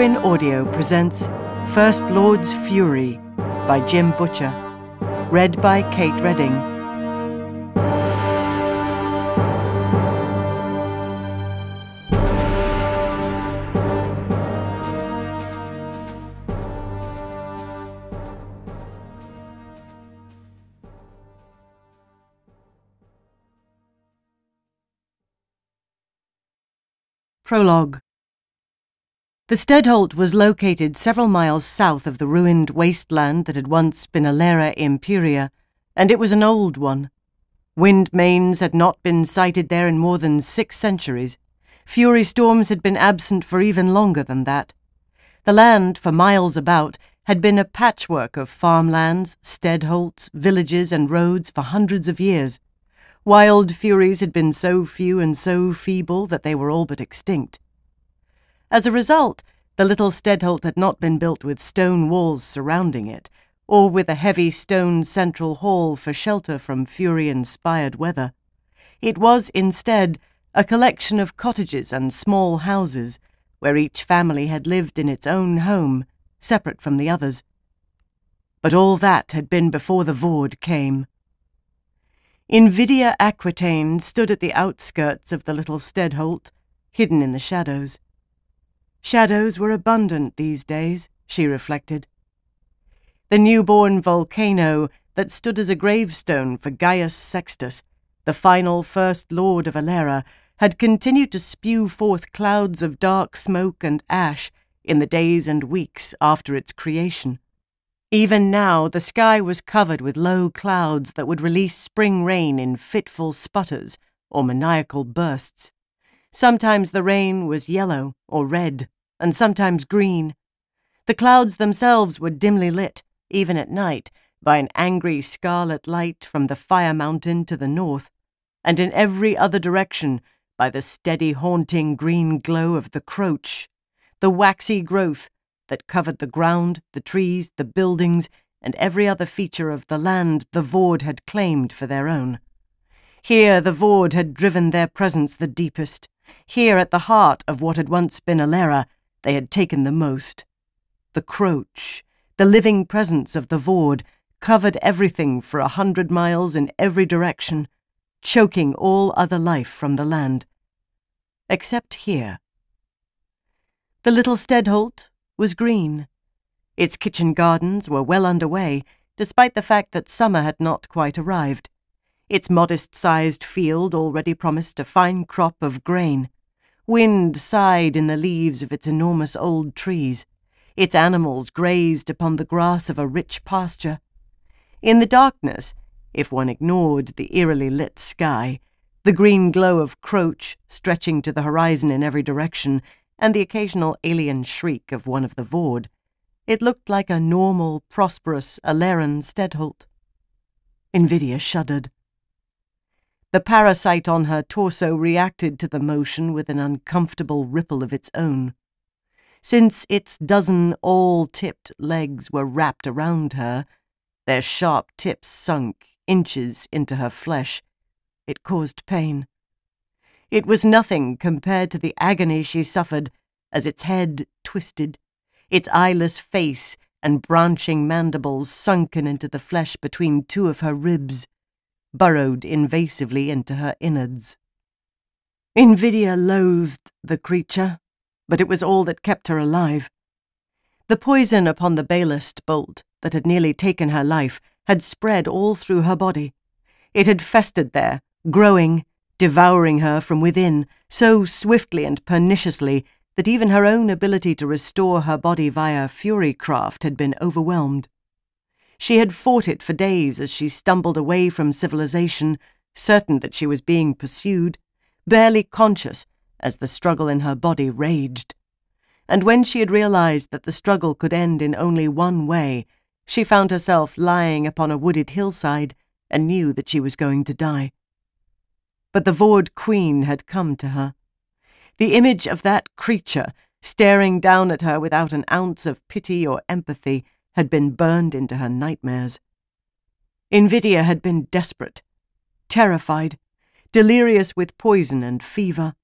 Quinn Audio presents First Lord's Fury by Jim Butcher, read by Kate Reading. Prologue. The Steadholt was located several miles south of the ruined wasteland that had once been Alera Imperia, and it was an old one. Wind mains had not been sighted there in more than 6 centuries. Fury storms had been absent for even longer than that. The land, for miles about, had been a patchwork of farmlands, steadholts, villages and roads for hundreds of years. Wild furies had been so few and so feeble that they were all but extinct. As a result, the little Steadholt had not been built with stone walls surrounding it, or with a heavy stone central hall for shelter from fury-inspired weather. It was, instead, a collection of cottages and small houses, where each family had lived in its own home, separate from the others. But all that had been before the Vord came. Invidia Aquitaine stood at the outskirts of the little Steadholt, hidden in the shadows. Shadows were abundant these days, she reflected. The newborn volcano that stood as a gravestone for Gaius Sextus, the final First Lord of Alera, had continued to spew forth clouds of dark smoke and ash in the days and weeks after its creation. Even now, the sky was covered with low clouds that would release spring rain in fitful sputters or maniacal bursts. Sometimes the rain was yellow or red, and sometimes green. The clouds themselves were dimly lit, even at night, by an angry scarlet light from the fire mountain to the north, and in every other direction by the steady, haunting green glow of the croach, the waxy growth that covered the ground, the trees, the buildings, and every other feature of the land the Vord had claimed for their own. Here the Vord had driven their presence the deepest. Here, at the heart of what had once been Alera, they had taken the most. The croach, the living presence of the Vord, covered everything for 100 miles in every direction, choking all other life from the land. Except here. The little Steadholt was green. Its kitchen gardens were well underway, despite the fact that summer had not quite arrived. Its modest-sized field already promised a fine crop of grain. Wind sighed in the leaves of its enormous old trees. Its animals grazed upon the grass of a rich pasture. In the darkness, if one ignored the eerily lit sky, the green glow of croach stretching to the horizon in every direction, and the occasional alien shriek of one of the Vord, it looked like a normal, prosperous Aleran Steadholt. Invidia shuddered. The parasite on her torso reacted to the motion with an uncomfortable ripple of its own. Since its dozen all-tipped legs were wrapped around her, their sharp tips sunk inches into her flesh. It caused pain. It was nothing compared to the agony she suffered as its head twisted, its eyeless face and branching mandibles sunken into the flesh between two of her ribs, burrowed invasively into her innards. Invidia loathed the creature, but it was all that kept her alive. The poison upon the balast bolt that had nearly taken her life had spread all through her body. It had festered there, growing, devouring her from within, so swiftly and perniciously that even her own ability to restore her body via furycraft had been overwhelmed. She had fought it for days as she stumbled away from civilization, certain that she was being pursued, barely conscious as the struggle in her body raged. And when she had realized that the struggle could end in only one way, she found herself lying upon a wooded hillside and knew that she was going to die. But the Vord Queen had come to her. The image of that creature, staring down at her without an ounce of pity or empathy, had been burned into her nightmares. Invidia had been desperate, terrified, delirious with poison and fever.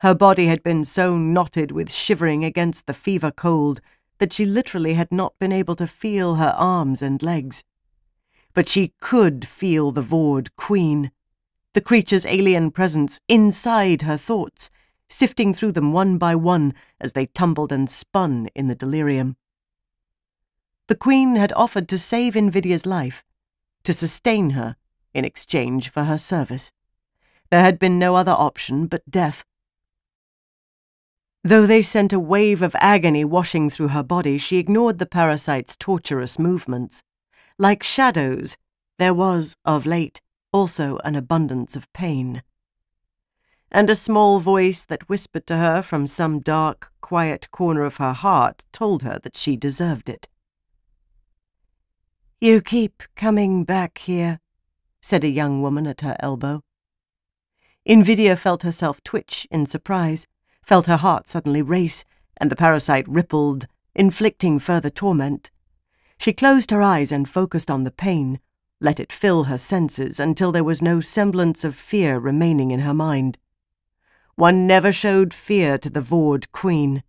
Her body had been so knotted with shivering against the fever cold that she literally had not been able to feel her arms and legs. But she could feel the Vord Queen, the creature's alien presence inside her thoughts, sifting through them one by one as they tumbled and spun in the delirium. The Queen had offered to save Invidia's life, to sustain her in exchange for her service. There had been no other option but death. Though they sent a wave of agony washing through her body, she ignored the parasite's torturous movements. Like shadows, there was, of late, also an abundance of pain. And a small voice that whispered to her from some dark, quiet corner of her heart told her that she deserved it. "You keep coming back here," said a young woman at her elbow. Invidia felt herself twitch in surprise, felt her heart suddenly race, and the parasite rippled, inflicting further torment. She closed her eyes and focused on the pain, let it fill her senses until there was no semblance of fear remaining in her mind. One never showed fear to the Vord Queen.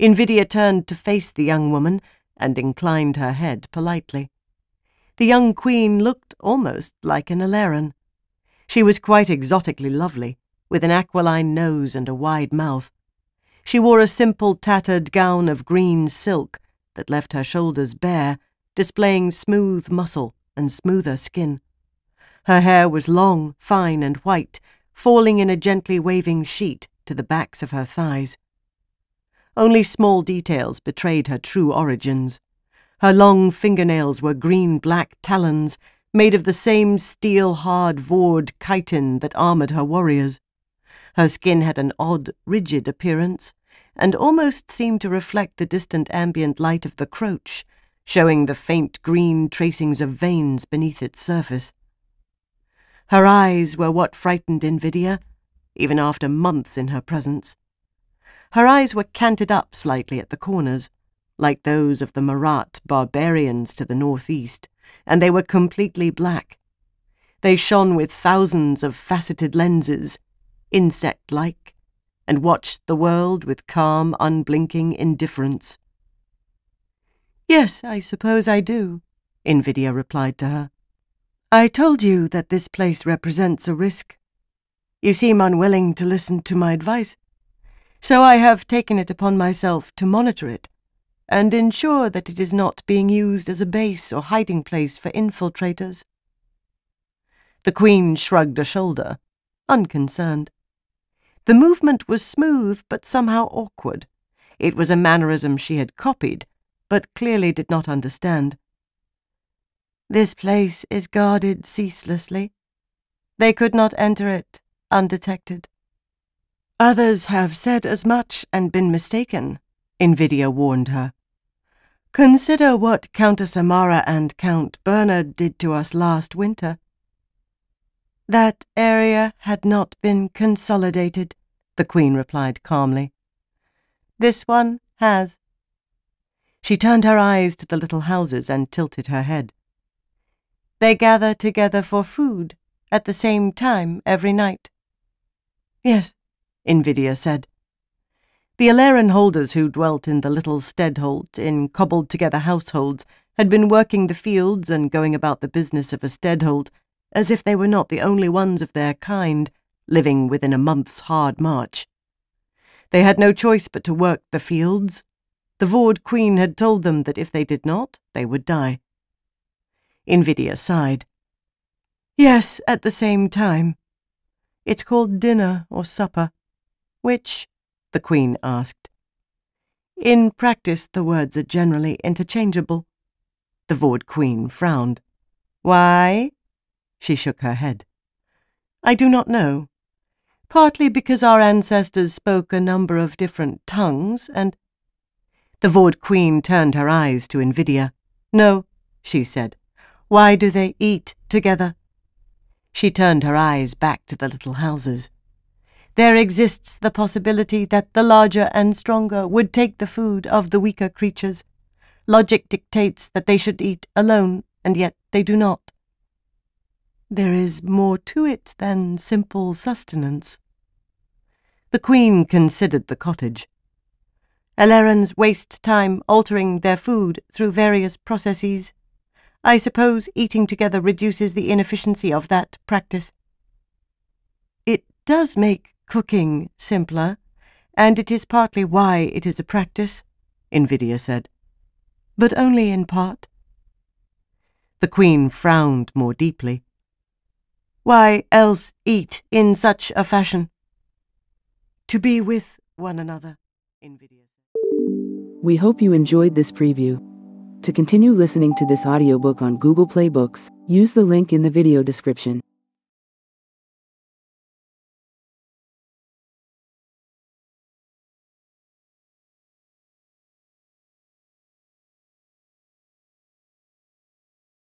Invidia turned to face the young woman and inclined her head politely. The young queen looked almost like an Aleran. She was quite exotically lovely, with an aquiline nose and a wide mouth. She wore a simple tattered gown of green silk that left her shoulders bare, displaying smooth muscle and smoother skin. Her hair was long, fine, and white, falling in a gently waving sheet to the backs of her thighs. Only small details betrayed her true origins. Her long fingernails were green-black talons made of the same steel-hard Vord chitin that armoured her warriors. Her skin had an odd, rigid appearance, and almost seemed to reflect the distant ambient light of the Croach, showing the faint green tracings of veins beneath its surface. Her eyes were what frightened Invidia, even after months in her presence. Her eyes were canted up slightly at the corners, like those of the Marat barbarians to the northeast, and they were completely black. They shone with thousands of faceted lenses, insect-like, and watched the world with calm, unblinking indifference. "Yes, I suppose I do," Invidia replied to her. "I told you that this place represents a risk. You seem unwilling to listen to my advice, so I have taken it upon myself to monitor it and ensure that it is not being used as a base or hiding place for infiltrators." The Queen shrugged a shoulder, unconcerned. The movement was smooth but somehow awkward. It was a mannerism she had copied, but clearly did not understand. "This place is guarded ceaselessly. They could not enter it undetected." "Others have said as much and been mistaken," Invidia warned her. "Consider what Countess Amara and Count Bernard did to us last winter." "That area had not been consolidated," the Queen replied calmly. "This one has." She turned her eyes to the little houses and tilted her head. "They gather together for food at the same time every night." "Yes," Invidia said. The Aleran holders who dwelt in the little Steadholt in cobbled-together households had been working the fields and going about the business of a Steadholt as if they were not the only ones of their kind living within a month's hard march. They had no choice but to work the fields. The Vord Queen had told them that if they did not, they would die. Invidia sighed. "Yes, at the same time. It's called dinner or supper. Which?" the Queen asked. "In practice, the words are generally interchangeable." The Vord Queen frowned. "Why?" She shook her head. "I do not know. Partly because our ancestors spoke a number of different tongues, and—" The Vord Queen turned her eyes to Invidia. "No," she said. "Why do they eat together?" She turned her eyes back to the little houses. "There exists the possibility that the larger and stronger would take the food of the weaker creatures. Logic dictates that they should eat alone, and yet they do not." "There is more to it than simple sustenance." The Queen considered the cottage. Alerans waste time altering their food through various processes. I suppose eating together reduces the inefficiency of that practice. It does make cooking simpler, and it is partly why it is a practice, Invidia said, but only in part. The Queen frowned more deeply. Why else eat in such a fashion? To be with one another, Invidia. We hope you enjoyed this preview. To continue listening to this audiobook on Google Play Books, use the link in the video description.